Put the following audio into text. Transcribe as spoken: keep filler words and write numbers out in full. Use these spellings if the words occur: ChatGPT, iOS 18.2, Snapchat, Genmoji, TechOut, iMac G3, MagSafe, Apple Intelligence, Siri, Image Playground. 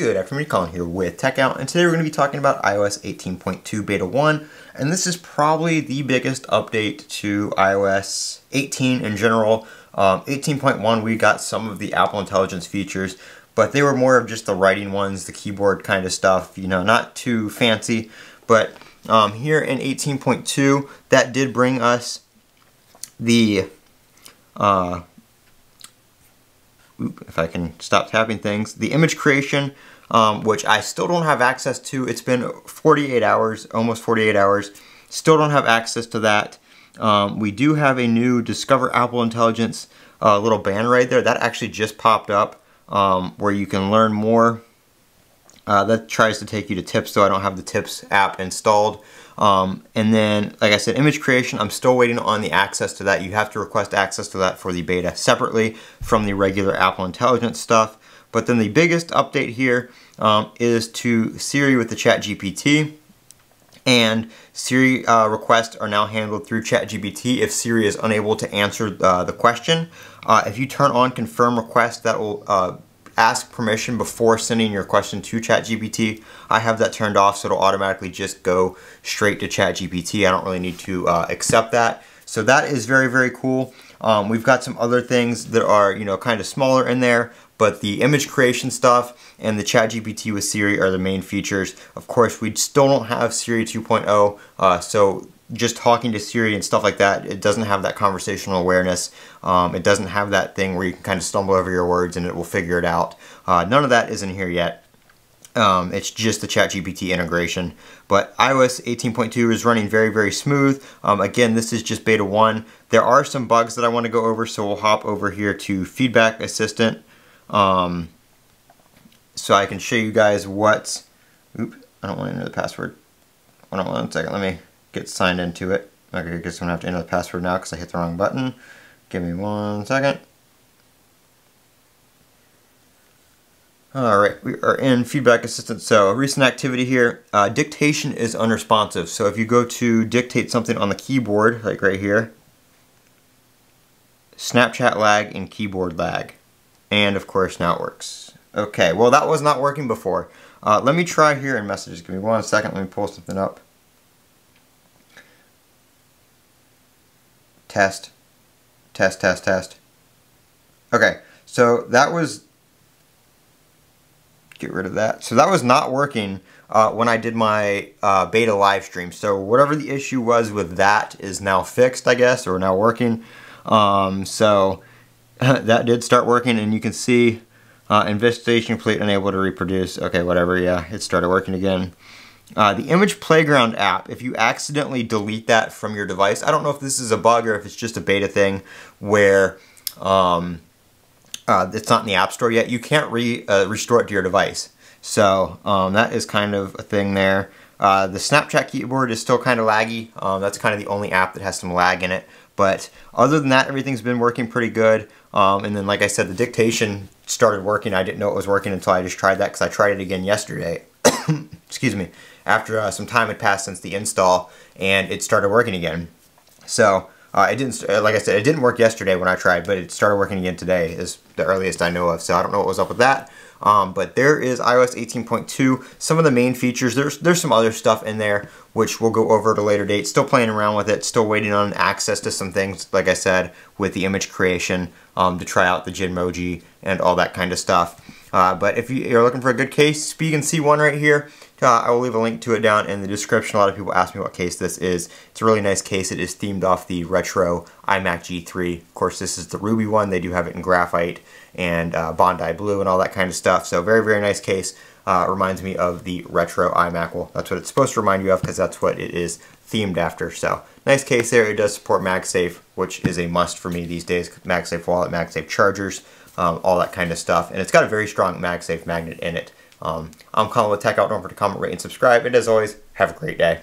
Good afternoon, Colin here with TechOut, and today we're going to be talking about i O S eighteen point two Beta one, and this is probably the biggest update to i O S eighteen in general. Um, eighteen point one, we got some of the Apple Intelligence features, but they were more of just the writing ones, the keyboard kind of stuff, you know, not too fancy. But um, here in eighteen point two, that did bring us the, uh, if I can stop tapping things, the image creation, um, which I still don't have access to. It's been forty-eight hours, almost forty-eight hours. Still don't have access to that. Um, we do have a new Discover Apple Intelligence uh, little banner right there. That actually just popped up um, where you can learn more. Uh, that tries to take you to tips, though I don't have the tips app installed. Um, and then, like I said, image creation, I'm still waiting on the access to that. You have to request access to that for the beta separately from the regular Apple Intelligence stuff. But then the biggest update here um, is to Siri with the ChatGPT. And Siri uh, requests are now handled through ChatGPT if Siri is unable to answer uh, the question. Uh, if you turn on confirm request, that will uh, ask permission before sending your question to ChatGPT. I have that turned off, so it'll automatically just go straight to ChatGPT. I don't really need to uh, accept that. So that is very, very cool. Um, we've got some other things that are, you know, kind of smaller in there, but the image creation stuff and the ChatGPT with Siri are the main features. Of course, we still don't have Siri two point oh, uh, so just talking to Siri and stuff like that, it doesn't have that conversational awareness. Um, it doesn't have that thing where you can kind of stumble over your words and it will figure it out. Uh, none of that is in here yet. Um, it's just the ChatGPT integration. But i O S eighteen point two is running very, very smooth. Um, again, this is just beta one. There are some bugs that I want to go over, so we'll hop over here to Feedback Assistant. Um, so I can show you guys what's... Oop, I don't want to enter the password. Hold on one second, let me... get signed into it. Okay, I guess I'm gonna have to enter the password now because I hit the wrong button. Give me one second. All right, we are in Feedback Assistant. So recent activity here, uh, dictation is unresponsive. So if you go to dictate something on the keyboard, like right here, Snapchat lag and keyboard lag. And of course now it works. Okay, well that was not working before. Uh, let me try here in messages. Give me one second, let me pull something up. Test, test, test, test. Okay, so that was, get rid of that. So that was not working uh, when I did my uh, beta live stream. So whatever the issue was with that is now fixed, I guess, or now working. Um, so that did start working, and you can see uh, investigation complete, unable to reproduce. Okay, whatever, yeah, it started working again. Uh, the Image Playground app, if you accidentally delete that from your device, I don't know if this is a bug or if it's just a beta thing where um, uh, it's not in the App Store yet, you can't re, uh, restore it to your device. So um, that is kind of a thing there. Uh, the Snapchat keyboard is still kind of laggy. Um, that's kind of the only app that has some lag in it. But other than that, everything's been working pretty good. Um, and then, like I said, the dictation started working. I didn't know it was working until I just tried that because I tried it again yesterday. Excuse me. After uh, some time had passed since the install, and it started working again. So uh, it didn't, like I said, it didn't work yesterday when I tried, but it started working again today is the earliest I know of. So I don't know what was up with that. Um, but there is i O S eighteen point two. Some of the main features, there's there's some other stuff in there which we'll go over at a later date. Still playing around with it, still waiting on access to some things, like I said, with the image creation um, to try out the Genmoji and all that kind of stuff. Uh, but if you're looking for a good case, Speak and see one right here. Uh, I will leave a link to it down in the description. A lot of people ask me what case this is. It's a really nice case. It is themed off the retro iMac G three. Of course, this is the ruby one. They do have it in graphite and uh, Bondi blue and all that kind of stuff. So very, very nice case. Uh, reminds me of the retro iMac. Well, that's what it's supposed to remind you of because that's what it is themed after. So nice case there. It does support MagSafe, which is a must for me these days. MagSafe wallet, MagSafe chargers, um, all that kind of stuff. And it's got a very strong MagSafe magnet in it. Um, I'm Colin with TechOut. Don't forget to comment, rate, and subscribe. And as always, have a great day.